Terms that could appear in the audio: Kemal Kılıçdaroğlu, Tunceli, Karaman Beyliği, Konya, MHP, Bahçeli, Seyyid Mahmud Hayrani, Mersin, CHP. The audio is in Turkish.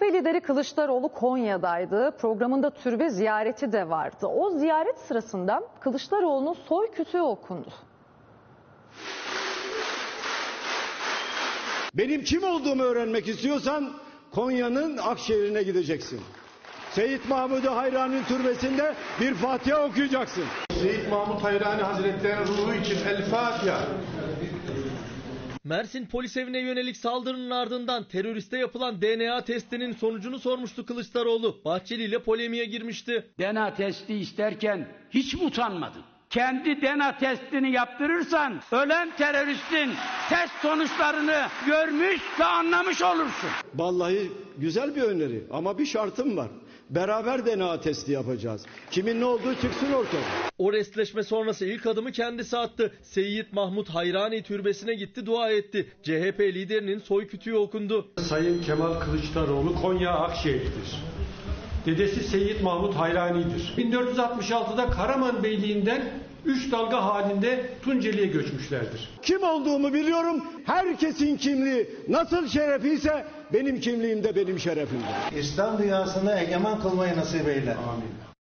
MHP lideri Kılıçdaroğlu Konya'daydı. Programında türbe ziyareti de vardı. O ziyaret sırasında Kılıçdaroğlu'nun soy kütüğü okundu. Benim kim olduğumu öğrenmek istiyorsan Konya'nın Akşehir'ine gideceksin. Seyyid Mahmud Hayrani'nin türbesinde bir Fatiha okuyacaksın. Seyyid Mahmud Hayrani Hazretleri'nin ruhu için El Fatiha. Mersin polis evine yönelik saldırının ardından teröriste yapılan DNA testinin sonucunu sormuştu Kılıçdaroğlu. Bahçeli ile polemiğe girmişti. DNA testi isterken hiç mi utanmadın? Kendi DNA testini yaptırırsan ölen teröristin test sonuçlarını görmüş ve anlamış olursun. Vallahi güzel bir öneri ama bir şartım var. Beraber DNA testi yapacağız. Kimin ne olduğu çıksın ortaya. O restleşme sonrası ilk adımı kendisi attı. Seyyid Mahmud Hayrani türbesine gitti, dua etti. CHP liderinin soy kütüğü okundu. Sayın Kemal Kılıçdaroğlu Konya Akşehir'dir. Dedesi Seyyid Mahmud Hayrani'dir. 1466'da Karaman Beyliği'nden 3 dalga halinde Tunceli'ye göçmüşlerdir. Kim olduğumu biliyorum. Herkesin kimliği nasıl şerefiyse benim kimliğim de benim şerefimdir. İslam dünyasını egemen kılmayı nasip eyle. Amin.